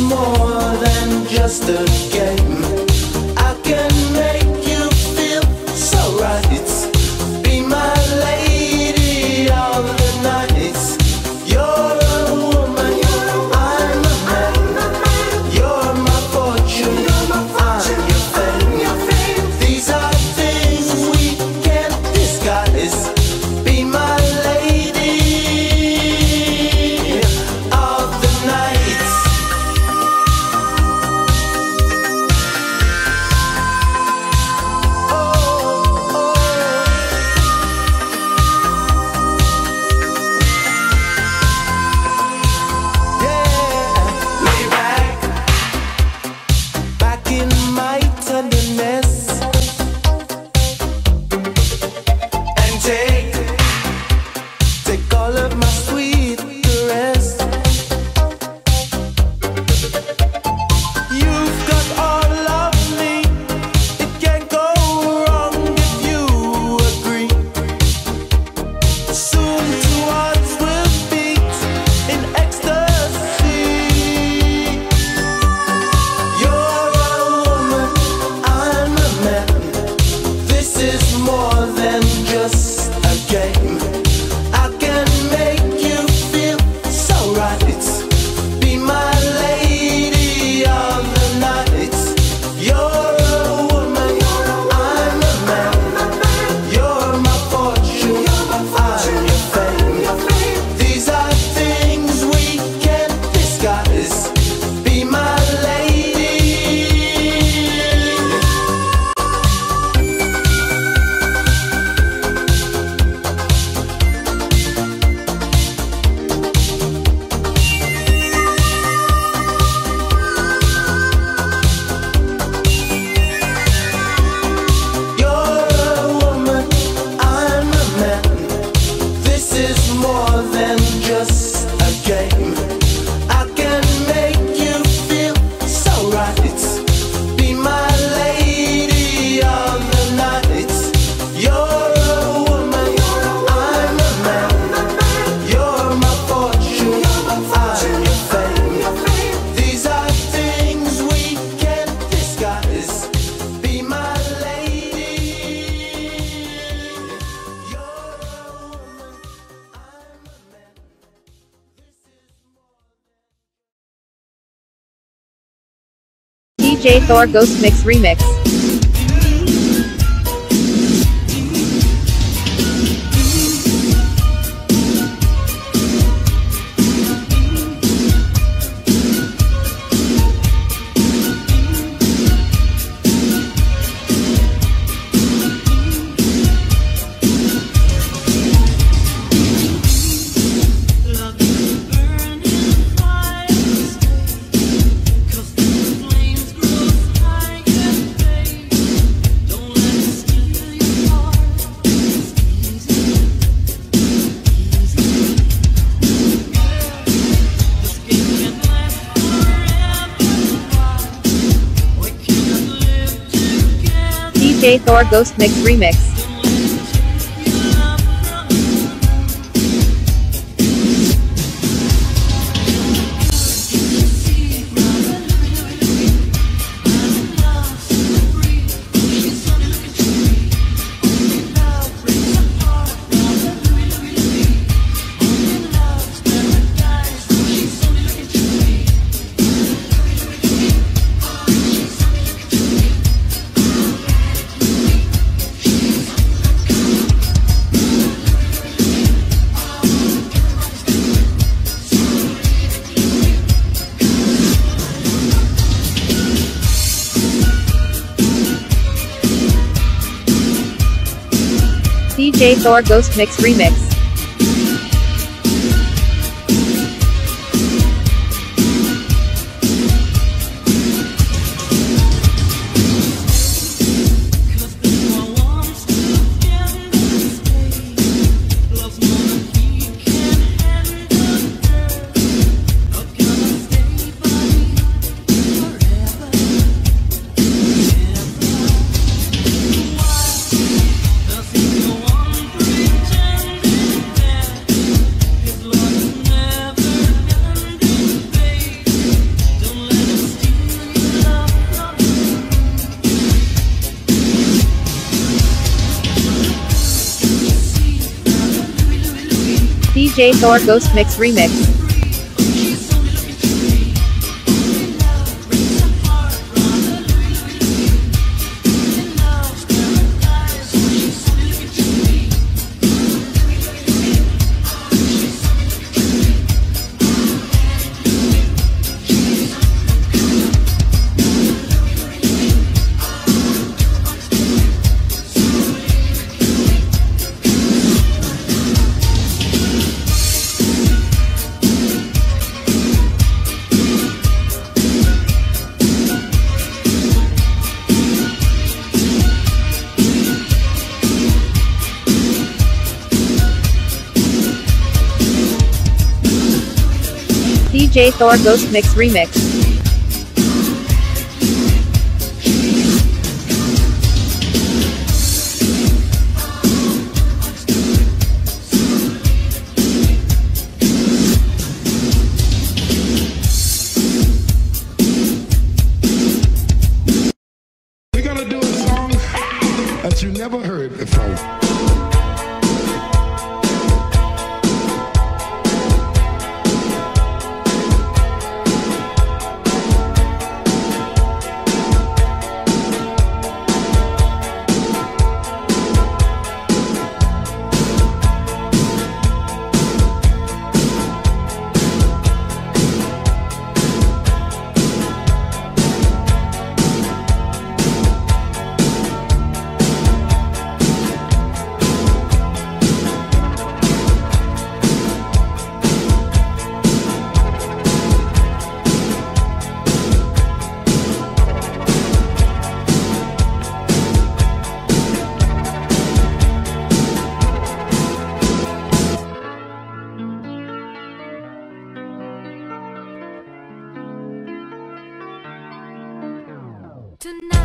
It's more than just a game. I can make you feel so right. Be my lady of the night. You're a woman, I'm a man. You're my fortune, I'm your fame. These are things we can't disguise. Be my lady of the night. Take all of my sweet caress. You've got all of me. It can't go wrong if you agree. Soon two hearts will beat in ecstasy. You're a woman, I'm a man. This is more than just a game. DJ Thor GHOSTMIX Remix. DJ Thor GHOSTMIX Remix. DJ Thor GHOSTMIX Remix. DJ Thor GHOSTMIX remix. DJ Thor GHOSTMIX remix. We're gonna do a song that you never heard before. Tonight.